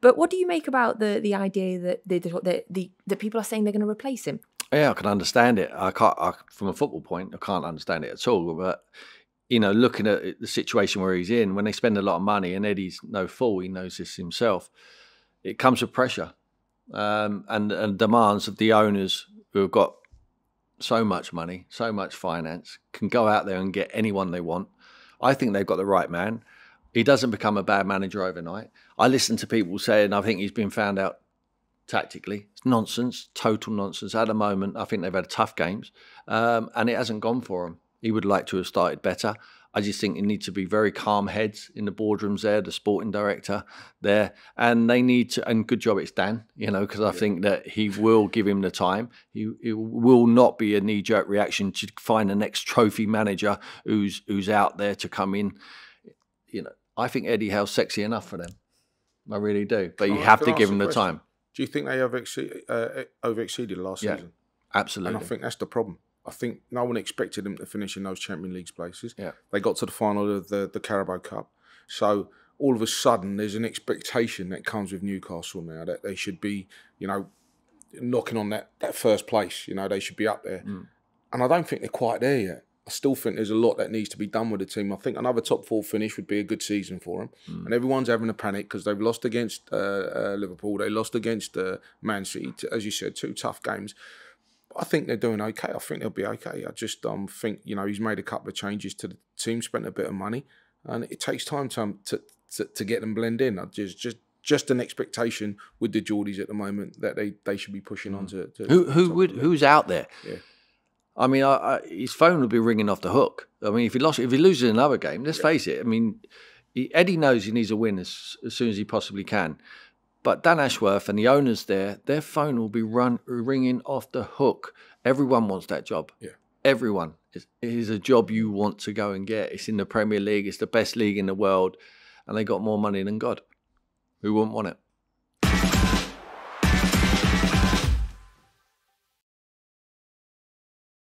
But what do you make about the idea that the people are saying they're going to replace him? Yeah, I can understand it. From a football point, I can't understand it at all. But you know, looking at the situation where he's in, when they spend a lot of money, and Eddie's no fool, he knows this himself. It comes with pressure and demands of the owners who have got so much money, so much finance, can go out there and get anyone they want. I think they've got the right man. He doesn't become a bad manager overnight. I listen to people saying, I think he's been found out tactically. It's nonsense, total nonsense. At the moment, I think they've had tough games and it hasn't gone for him. He would like to have started better. I just think there need to be very calm heads in the boardrooms there, the sporting director there, and they need to, and good job it's Dan, you know, because I think that he will give him the time. It will not be a knee-jerk reaction to find the next trophy manager who's out there to come in. You know, I think Eddie Howe's sexy enough for them. I really do. But you have to give him the time. Do you think they over-exceeded last season? Absolutely. And I think that's the problem. I think no one expected them to finish in those Champions League places. Yeah. They got to the final of the Carabao Cup. So all of a sudden, there's an expectation that comes with Newcastle now that they should be, you know, knocking on that first place. You know, they should be up there. Mm. And I don't think they're quite there yet. I still think there's a lot that needs to be done with the team. I think another top 4 finish would be a good season for them. Mm. And everyone's having a panic because they've lost against Liverpool. They lost against Man City. As you said, 2 tough games. I think they're doing okay. I think they'll be okay. I just think, you know, he's made a couple of changes to the team, spent a bit of money, and it takes time to get them blend in. Just an expectation with the Geordies at the moment that they should be pushing on to who's out there. Yeah. I mean, his phone would be ringing off the hook. I mean, if he loses another game, let's face it. I mean, Eddie knows he needs a win as soon as he possibly can. But Dan Ashworth and the owners there, their phone will be ringing off the hook. Everyone wants that job. Yeah. Everyone. It is a job you want to go and get. It's in the Premier League. It's the best league in the world. And they got more money than God. Who wouldn't want it?